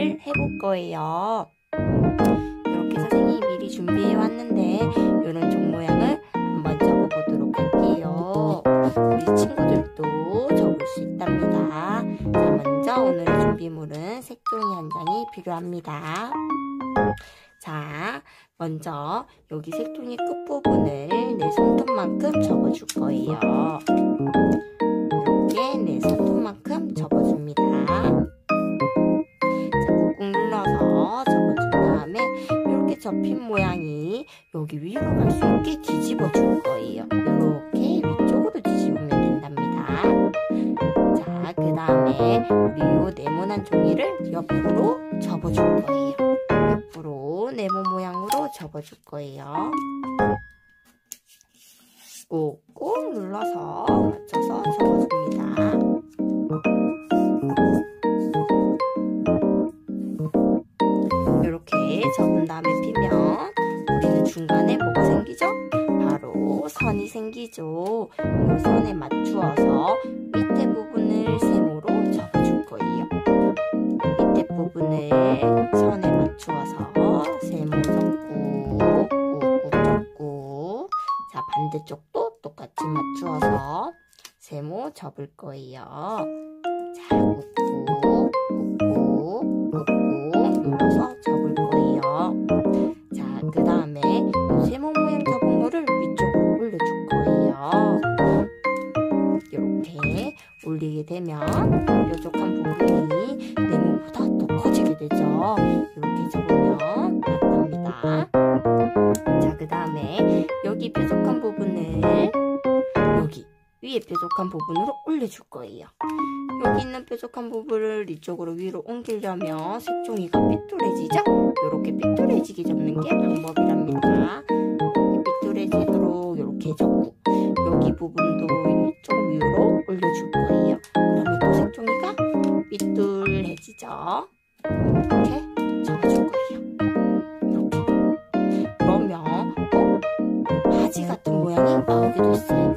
풀이를 해볼 거예요. 이렇게 선생님이 미리 준비해 왔는데 이런 종 모양을 한번 접어보도록 할게요. 우리 친구들도 접을 수 있답니다. 자, 먼저 오늘의 준비물은 색종이 한 장이 필요합니다. 자, 먼저 여기 색종이 끝부분을 내 손톱만큼 접어줄 거예요. 이렇게 내 손톱만큼 접어줍니다. 자, 꾹꾹 눌러서 접어준 다음에 이렇게 접힌 모양이 여기 위로 갈 수 있게 뒤집어 줄 거예요. 이렇게 위쪽으로 뒤집으면 된답니다. 자, 그 다음에 우리 요 네모난 종이를 옆으로 접어줄 거예요. 옆으로 네모 모양으로 접어줄 거예요. 꾹꾹 눌러서 맞춰서 접어줍니다. 이렇게 접은 다음에 피면 우리는 중간에 뭐가 생기죠? 바로 선이 생기죠. 이 선에 맞추어서 밑에 부분을 세모로 접어줄 거예요. 밑에 부분을 선에 맞추어서 세모 접고 꾹꾹 접고, 자, 반대쪽도 똑같이 맞추어서 세모 접을 거예요. 자, 꾹꾹 꾹꾹 꾹꾹 눌러서 접을 거예요. 자, 그 다음에 세모 모양 접은 거를 위쪽으로 올려줄 거예요. 이렇게 올리게 되면 뾰족한 부분이 네모보다 더 커지게 되죠. 이렇게 접으면 맞답니다. 자, 그 다음에 여기 뾰족한 부분을 여기 위에 뾰족한 부분으로 올려줄 거예요. 여기 있는 뾰족한 부분을 이쪽으로 위로 옮기려면 색종이가 삐뚤어지죠? 이렇게 삐뚤어지게 접는 게 방법이랍니다. 이렇게 삐뚤어지도록 이렇게 접고 여기 부분도 이쪽 위로 올려줄 거예요. 그러면 또 색종이가 삐뚤해지죠? 이렇게 접어줄 거예요. 이렇게. 그러면 바지 같은 모양이 나오기도 했어요.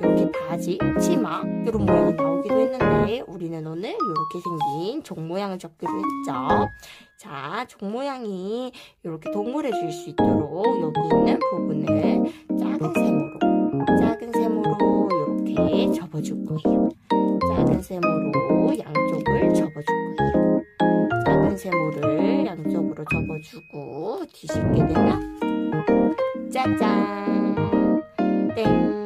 이렇게 바지, 치마 이런 모양이 나오기도 했는데 우리는 오늘 이렇게 생긴 종 모양을 접기로 했죠. 자, 종 모양이 이렇게 동그래질 수 있도록 여기 있는 부분을 작은 세모로 이렇게 접어줄 거예요. 작은 세모로 양쪽을 접어줄 거예요. 작은 세모를 양쪽으로 접어주고 뒤집게 되면 짜잔! 땡!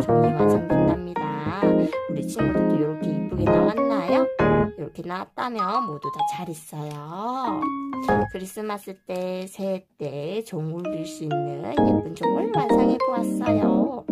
종이 완성된답니다. 우리 친구들도 이렇게 이쁘게 나왔나요? 이렇게 나왔다면 모두 다 잘했어요. 크리스마스 때, 새해 때 종 올릴 수 있는 예쁜 종을 완성해 보았어요.